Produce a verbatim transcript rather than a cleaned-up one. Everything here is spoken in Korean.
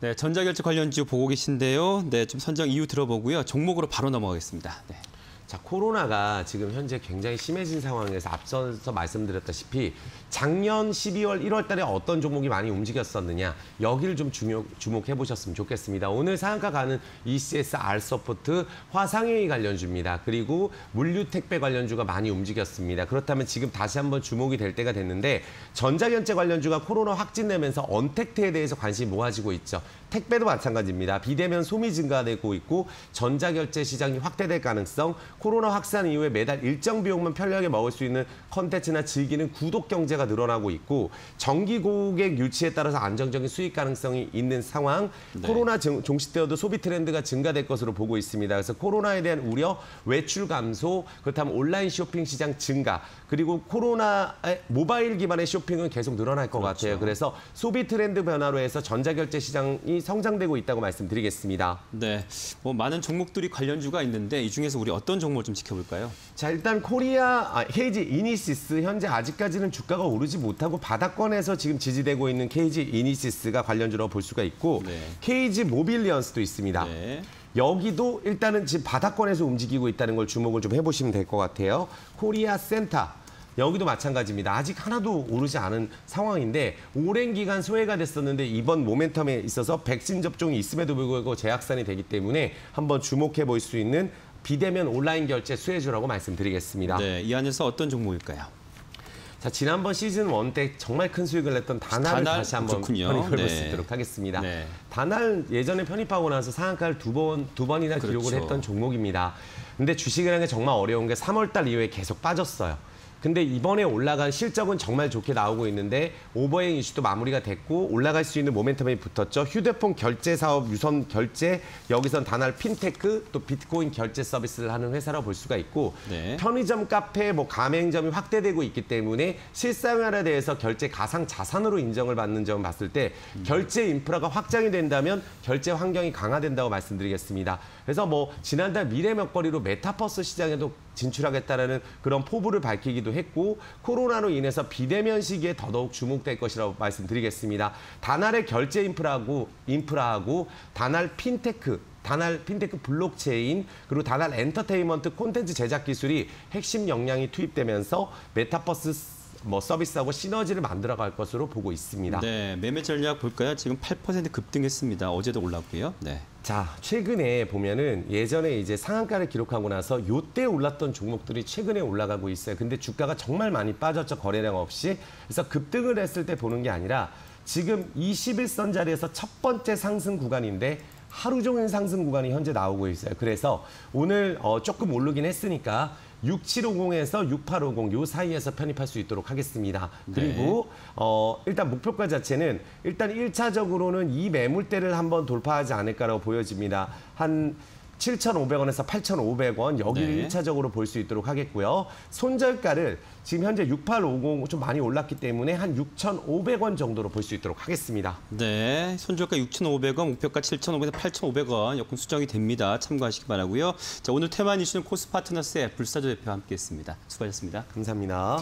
네, 전자결제 관련주 보고 계신데요. 네, 좀 선정 이유 들어보고요. 종목으로 바로 넘어가겠습니다. 네. 자, 코로나가 지금 현재 굉장히 심해진 상황에서 앞서서 말씀드렸다시피 작년 십이월 일월 달에 어떤 종목이 많이 움직였었느냐, 여기를 좀 주목, 주목해 보셨으면 좋겠습니다. 오늘 상한가 가는 이씨에스알 서포트, 화상회의 관련주입니다. 그리고 물류택배 관련주가 많이 움직였습니다. 그렇다면 지금 다시 한번 주목이 될 때가 됐는데, 전자결제 관련주가 코로나 확진되면서 언택트에 대해서 관심이 모아지고 있죠. 택배도 마찬가지입니다. 비대면 소비 증가되고 있고 전자결제 시장이 확대될 가능성, 코로나 확산 이후에 매달 일정 비용만 편리하게 먹을 수 있는 컨텐츠나 즐기는 구독 경제가 늘어나고 있고, 정기 고객 유치에 따라서 안정적인 수익 가능성이 있는 상황, 네. 코로나 종식되어도 소비 트렌드가 증가될 것으로 보고 있습니다. 그래서 코로나에 대한 우려, 외출 감소, 그렇다면 온라인 쇼핑 시장 증가, 그리고 코로나 모바일 기반의 쇼핑은 계속 늘어날 것 그렇죠. 같아요. 그래서 소비 트렌드 변화로 해서 전자결제 시장이 성장되고 있다고 말씀드리겠습니다. 네, 뭐 많은 종목들이 관련주가 있는데 이 중에서 우리 어떤 종목을 좀 지켜볼까요? 자, 일단 코리아, 아, 케이지이니시스 현재 아직까지는 주가가 오르지 못하고 바닥권에서 지금 지지되고 있는 케이지이니시스가 관련주로 볼 수가 있고, 네. 케이지모빌리언스도 있습니다. 네. 여기도 일단은 지금 바닥권에서 움직이고 있다는 걸 주목을 좀 해보시면 될 것 같아요. 코리아센터. 여기도 마찬가지입니다. 아직 하나도 오르지 않은 상황인데 오랜 기간 소외가 됐었는데 이번 모멘텀에 있어서 백신 접종이 있음에도 불구하고 재확산이 되기 때문에 한번 주목해 볼 수 있는 비대면 온라인 결제 수혜주라고 말씀드리겠습니다. 네, 이 안에서 어떤 종목일까요? 자, 지난번 시즌 일 때 정말 큰 수익을 냈던 다날을 다날, 다시 한번 편입을 네. 볼 수 있도록 하겠습니다. 네. 다날 예전에 편입하고 나서 상한가를 두 번, 두 번이나 그렇죠. 기록을 했던 종목입니다. 근데 주식이라는 게 정말 어려운 게 삼월 달 이후에 계속 빠졌어요. 근데 이번에 올라간 실적은 정말 좋게 나오고 있는데 오버행 이슈도 마무리가 됐고 올라갈 수 있는 모멘텀이 붙었죠. 휴대폰 결제 사업 유선 결제, 여기선 다날핀테크, 또 비트코인 결제 서비스를 하는 회사라고 볼 수가 있고 네. 편의점, 카페, 뭐 가맹점이 확대되고 있기 때문에 실생활에 대해서 결제 가상 자산으로 인정을 받는 점을 봤을 때 음. 결제 인프라가 확장이 된다면 결제 환경이 강화된다고 말씀드리겠습니다. 그래서 뭐 지난달 미래 먹거리로 메타버스 시장에도 진출하겠다라는 그런 포부를 밝히기도 했고, 코로나로 인해서 비대면 시기에 더더욱 주목될 것이라고 말씀드리겠습니다. 다날의 결제 인프라하고 인프라하고 다날 핀테크, 다날 핀테크 블록체인, 그리고 다날 엔터테인먼트 콘텐츠 제작 기술이 핵심 역량이 투입되면서 메타버스 뭐 서비스하고 시너지를 만들어갈 것으로 보고 있습니다. 네, 매매 전략 볼까요? 지금 팔 퍼센트 급등했습니다. 어제도 올랐고요. 네. 자, 최근에 보면은 예전에 이제 상한가를 기록하고 나서 요때 올랐던 종목들이 최근에 올라가고 있어요. 근데 주가가 정말 많이 빠졌죠. 거래량 없이. 그래서 급등을 했을 때 보는 게 아니라 지금 이십일선 자리에서 첫 번째 상승 구간인데 하루 종일 상승 구간이 현재 나오고 있어요. 그래서 오늘 어, 조금 오르긴 했으니까 육칠오공에서 육팔오공 요 사이에서 편입할 수 있도록 하겠습니다. 그리고 네. 어, 일단 목표가 자체는 일단 일차적으로는 이 매물대를 한번 돌파하지 않을까라고 보여집니다. 한 칠천오백원에서 팔천오백원 여기를 네. 일차적으로 볼 수 있도록 하겠고요. 손절가를 지금 현재 육팔오공 좀 많이 올랐기 때문에 한 육천오백원 정도로 볼 수 있도록 하겠습니다. 네, 손절가 육천오백원, 목표가 칠천오백원에서 팔천오백원 여건 수정이 됩니다. 참고하시기 바라고요. 자, 오늘 테마 이슈는 코스파트너스의 불사조 대표와 함께했습니다. 수고하셨습니다. 감사합니다.